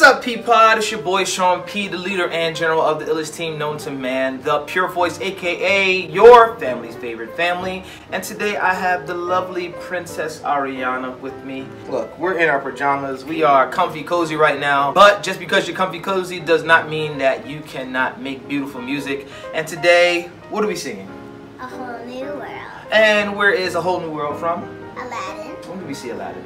What's up, P-POD? It's your boy Sean P, the leader and general of the illest team known to man, the Pure Voice, aka your family's favorite family. And today I have the lovely Princess Ariana with me. Look, we're in our pajamas. We are comfy cozy right now. But just because you're comfy cozy does not mean that you cannot make beautiful music. And today, what are we singing? A Whole New World. And where is A Whole New World from? Aladdin. When did we see Aladdin?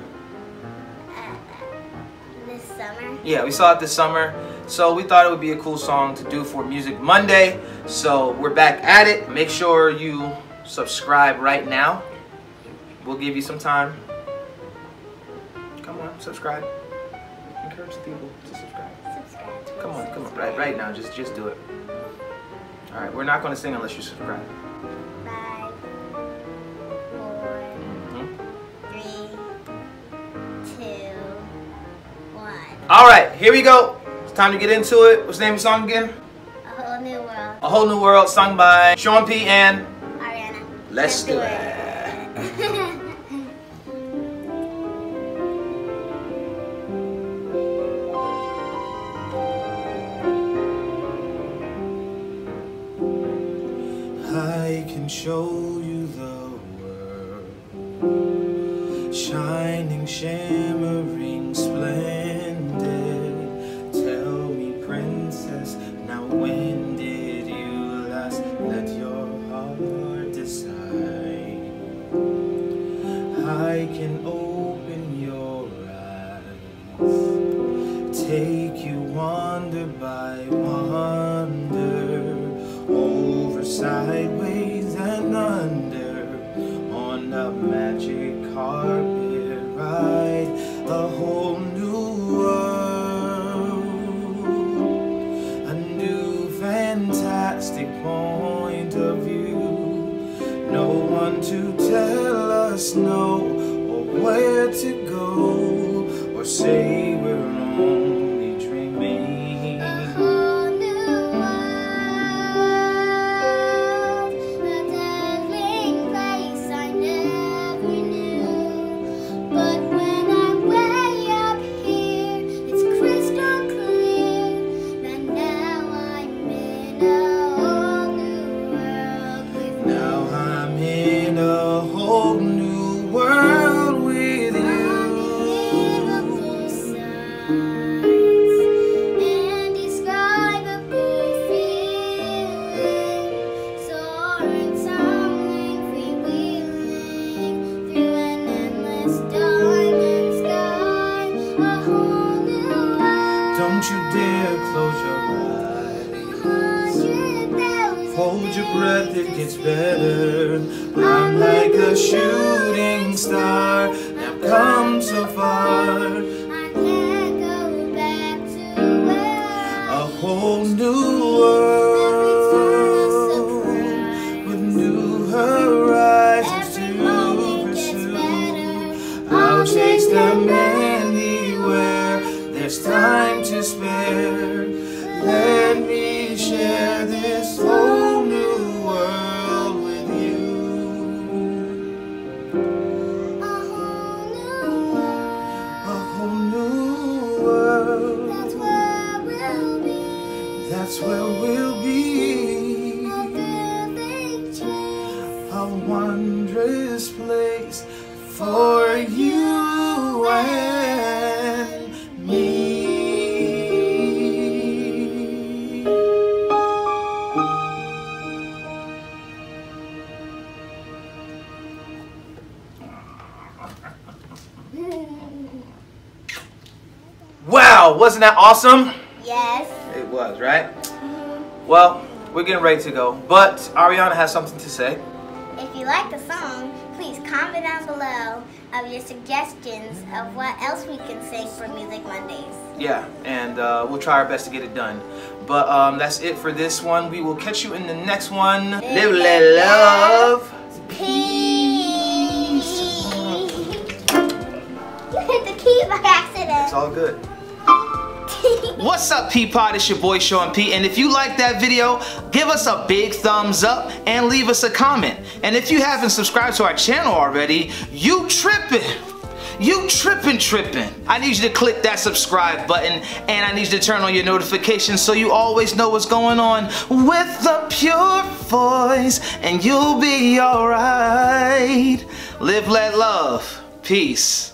Summer. Yeah, we saw it this summer, so we thought it would be a cool song to do for Music Monday. So we're back at it. Make sure you subscribe right now. We'll give you some time. Come on, subscribe. Encourage people to subscribe. Come on, right now, just do it. All right, we're not going to sing unless you subscribe. 5, 4, 3, 2, 1. All right, here we go. It's time to get into it. What's the name of the song again? A Whole New World. A Whole New World, sung by Sean P and Ariana. Let's do it. I can show you the world, shining, shimmering, splendid. Now when did you last let your heart decide? I can open your eyes, take you wonder by wonder, over, sideways and under, on a magic carpet ride, a whole new world. Fantastic point of view, no one to tell us no, or where to go, or say we're only dreaming. A whole new world, a darling place I never knew, but when I'm way up here, it's crystal clear. Don't you dare close your eyes, hold your breath, it gets better. I'm like a shooting star, I've come so far, I can't go back to where a whole new world, with new horizons to pursue. I'll chase them anywhere, there's time to spare. Let me share this whole new world with you. A whole new world. A whole new world. That's where we'll be. That's where we'll be. A perfect chance. A wondrous place for you and me. Wow, wasn't that awesome? Yes. It was, right? Mm-hmm. Well, we're getting ready to go, but Ariana has something to say. If you like the song, please comment down below of your suggestions of what else we can sing for Music Mondays. Yeah, and we'll try our best to get it done. But that's it for this one. We will catch you in the next one. Live, let love. Peace. You hit the key by accident. It's all good. What's up, P-POD? It's your boy Sean P, and if you like that video, give us a big thumbs up and leave us a comment. And if you haven't subscribed to our channel already, you tripping! You tripping. I need you to click that subscribe button, and I need you to turn on your notifications so you always know what's going on with the Pure Voice, and you'll be alright. Live, let, love. Peace.